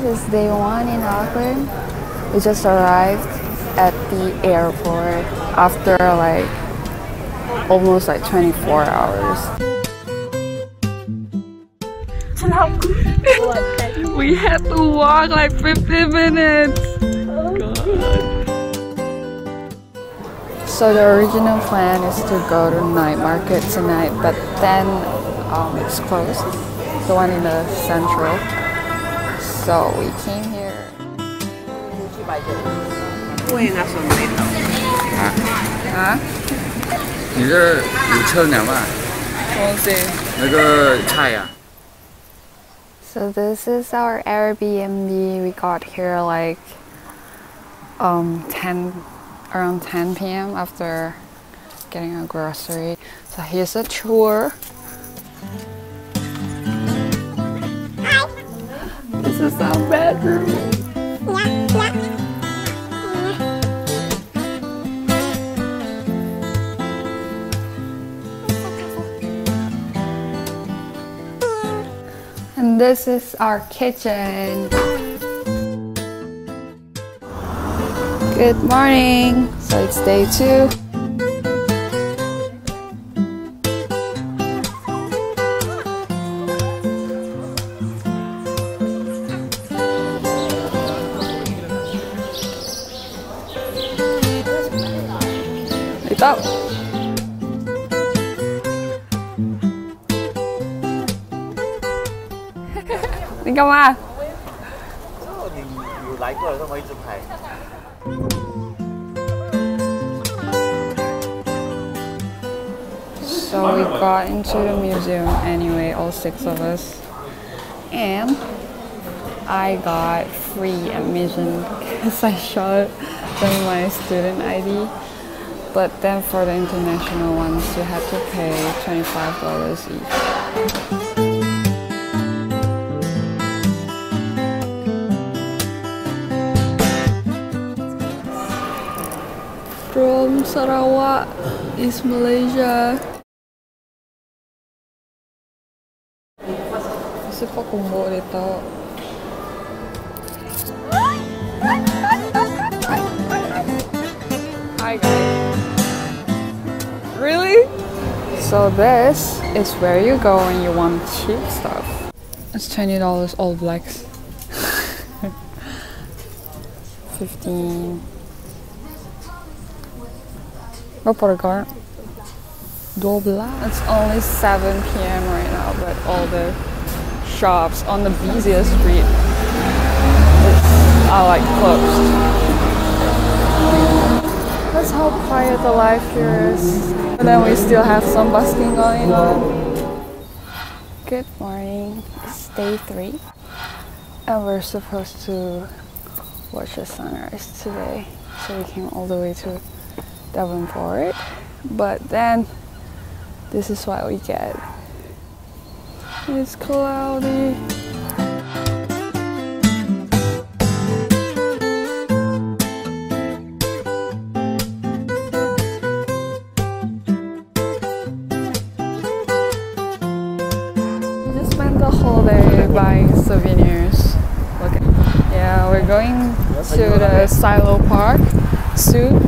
This is day one in Auckland. We just arrived at the airport after like almost like 24 hours. We had to walk like 50 minutes. Oh God. So the original plan is to go to night market tonight, but then it's closed. The one in the central. So we came here. So this is our Airbnb. We got here like around 10 p.m. after getting our grocery. So here's a tour. This is our bedroom. And this is our kitchen. Good morning. So it's day two. It's up. You like So we got into the museum anyway, all six of us, and I got free admission because I showed them my student ID. But then for the international ones, you had to pay $25 each. From Sarawak is Malaysia. Kasi pa kumbo dito. Hi guys. Really? So this is where you go when you want cheap stuff. It's $20 all blacks. 15. It's only 7 p.m. right now, but all the shops on the busiest street are like closed. That's how quiet the life here is. But then we still have some busking going on. Good morning. It's day 3. And we're supposed to watch the sunrise today. So we came all the way to Devonport, but then this is what we get. It's cloudy. We just spent the whole day buying souvenirs. Okay. Yeah, we're going to the Silo Park soon.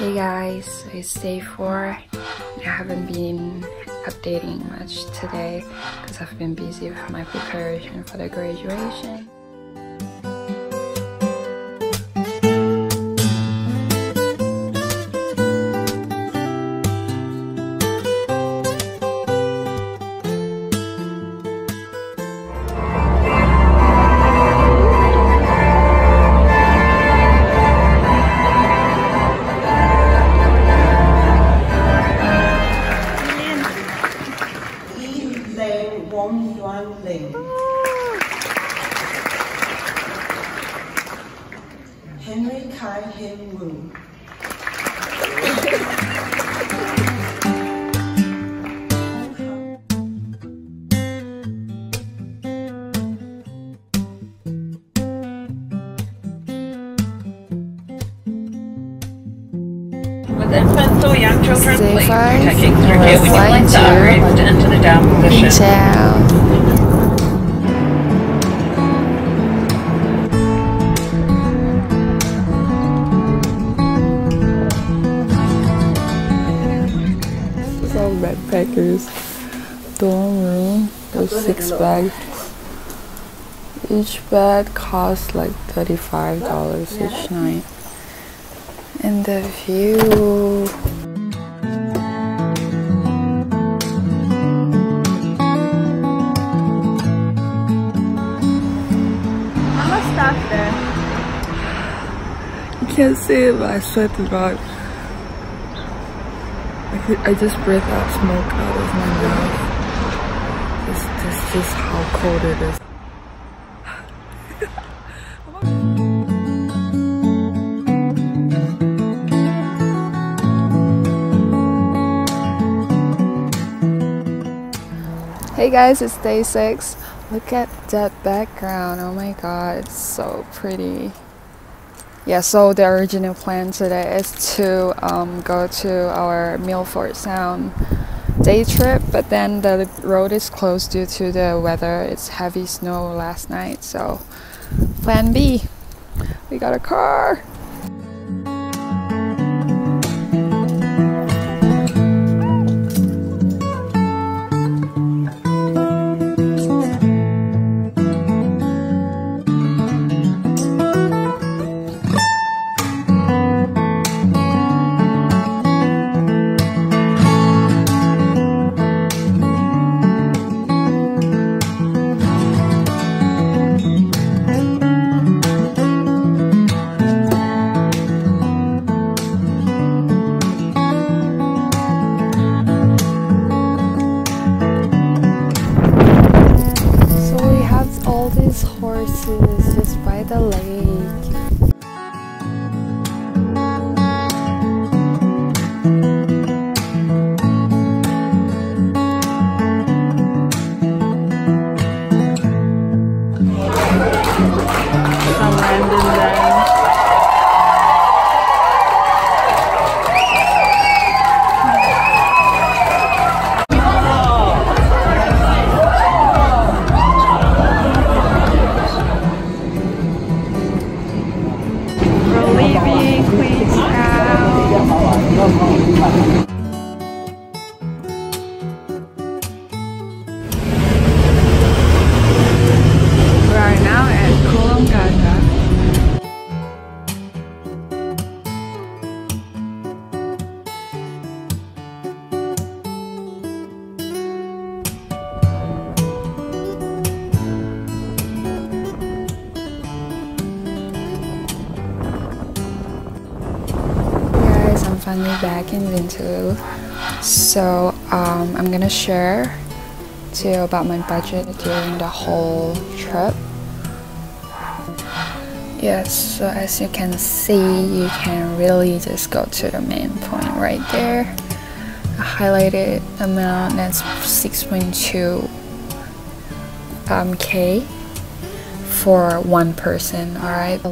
Hey guys, so it's day 4. I haven't been updating much today because I've been busy with my preparation for the graduation. Also, young children, please taking through here when your legs are raised into the down position. This is all backpackers. Dorm room with 6 bags. Each bed costs like $35 each night. And the view. Mama's stuck there. You can't see it, but I sweat to God. I just breathed out smoke out of my mouth. This is how cold it is. Hey guys, it's day 6. Look at that background. Oh my god, it's so pretty. Yeah, so the original plan today is to go to our Milford Sound day trip, but then the road is closed due to the weather. It's heavy snow last night, so plan B. We got a car. Horses just by the lake. Some random guy. Finally back in Vintu, so I'm gonna share to you about my budget during the whole trip. Yes, so as you can see, you can really just go to the main point right there. I highlighted amount that's 6.2K for one person. Alright,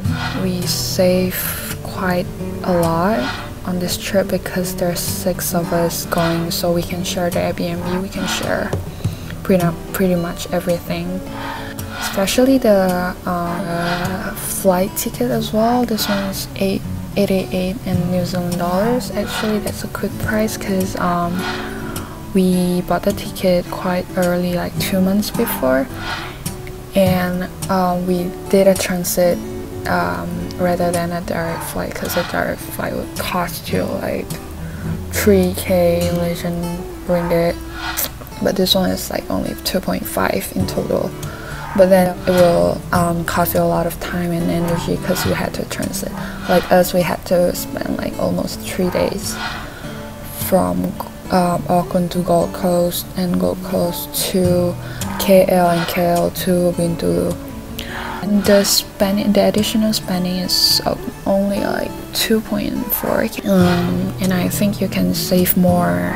we save quite a lot on this trip because there's 6 of us going, so we can share the Airbnb, we can share pretty much everything, especially the flight ticket as well. This one is 888 in New Zealand dollars. Actually, that's a good price because we bought the ticket quite early, like 2 months before, and we did a transit rather than a direct flight, because a direct flight would cost you like 3K Malaysian ringgit, but this one is like only 2.5 in total, but then it will cost you a lot of time and energy because you had to transit. Like us, we had to spend like almost 3 days from Auckland to Gold Coast, and Gold Coast to KL, and KL to Bintulu. And the additional spending is only like 2.4, and I think you can save more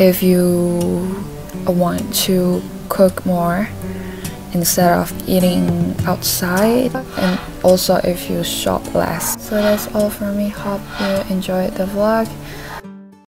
if you want to cook more instead of eating outside, and also if you shop less. So that's all for me. Hope you enjoyed the vlog.